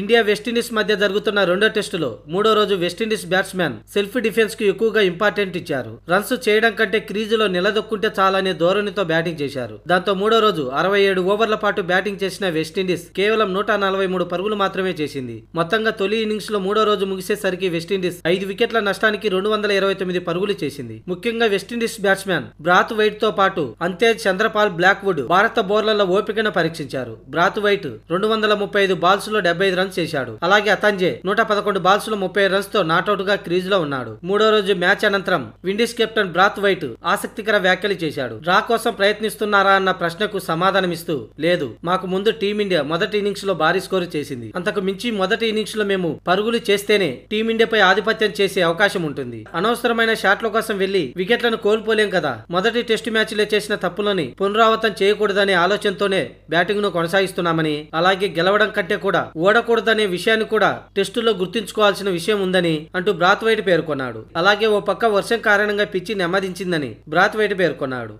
India West Indies మధ్య జరుగుతున్న రెండో టెస్టులో మూడో రోజు వెస్టిండీస్ బ్యాట్స్మెన్ సెల్ఫ్ డిఫెన్స్ కు ఎక్కువగా ఇంపార్టెంట్ ఇచ్చారు. రన్స్ చేయడం కంటే క్రీజులో నిలదొక్కుంటే చాలనే ధోరణితో బ్యాటింగ్ చేశారు. దాంతో మూడో రోజు 67 ఓవర్ల పాటు బ్యాటింగ్ చేసిన వెస్టిండీస్ కేవలం 143 పరుగులు మాత్రమే చేసింది. మొత్తంగా తొలి ఇన్నింగ్స్ లో మూడో రోజు ముగిసేసరికి వెస్టిండీస్ 5 వికెట్ల నష్టానికి 229 పరుగులు చేసింది. ముఖ్యంగా వెస్టిండీస్ బ్యాట్స్మెన్ బ్రాత్ వైట్ తో పాటు అంతేజ్, చంద్రపాల్, బ్లాక్వుడ్ భారత బౌలర్ల ఓపికను పరీక్షించారు. బ్రాత్ వైట్ 235 బాల్స్ లో 75 రన్స్ చేశాడు. అలాగే అతంజే 111 బాల్స్ లో 30 రన్స్ తో నాట్అవుట్ గా క్రీజ్ లో ఉన్నాడు. మూడో రోజు మ్యాచ్ అనంతరం విండీస్ కెప్టెన్ బ్రాత్ వైట్ ఆసక్తికర వ్యాఖ్యలు చేశాడు. డ్రా కోసం ప్రయత్నిస్తున్నారా అన్న ప్రశ్నకు సమాధానమిస్తూ, లేదు, మాకు ముందు టీమిండియా మొదటి ఇన్నింగ్స్ లో భారీ స్కోరు చేసింది. అంతకు మించి మొదటి ఇన్నింగ్స్ లో మేము పరుగులు చేస్తేనే టీమిండియాపై ఆధిపత్యం చేసే అవకాశం ఉంటుంది. అనవసరమైన షాట్ల కోసం వెళ్లి వికెట్లను కోల్పోలేం కదా. మొదటి టెస్ట్ మ్యాచ్ లో చేసిన తప్పులని పునరావృతం చేయకూడదనే ఆలోచనతోనే బ్యాటింగ్ ను కొనసాగిస్తున్నామని, అలాగే గెలవడం కంటే కూడా ఓడకూడదనే విషయాన్ని కూడా టెస్టులో గుర్తుంచుకోవాల్సిన విషయం ఉందని అంటూ బ్రాత్వైట్ పేర్కొన్నాడు. అలాగే ఓ పక్క వర్షం కారణంగా పిచ్చి నెమ్మదించిందని బ్రాత్వైట్ పేర్కొన్నాడు.